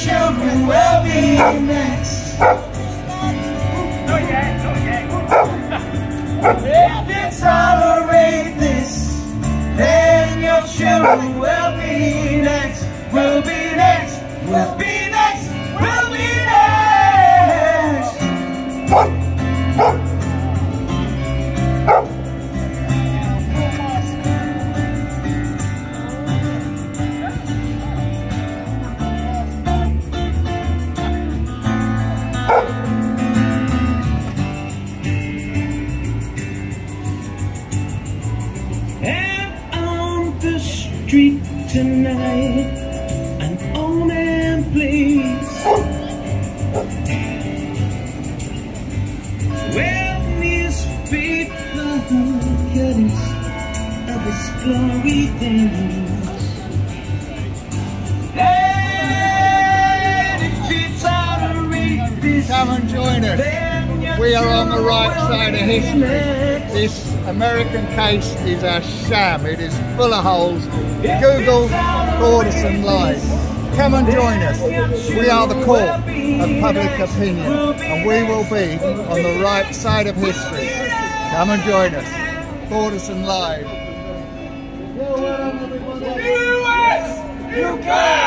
children will be next. If you tolerate this, then your children will be next. Will be next. Will be next. Will be next. And on the street tonight, an old man plays well, newspaper cuttings of his glory days. Come and join us. We are on the right side of history. This American case is a sham. It is full of holes. Google fraud and lies. Come and join us. We are the court of public opinion, and we will be on the right side of history. Come and join us. Fraud and lies. US! UK!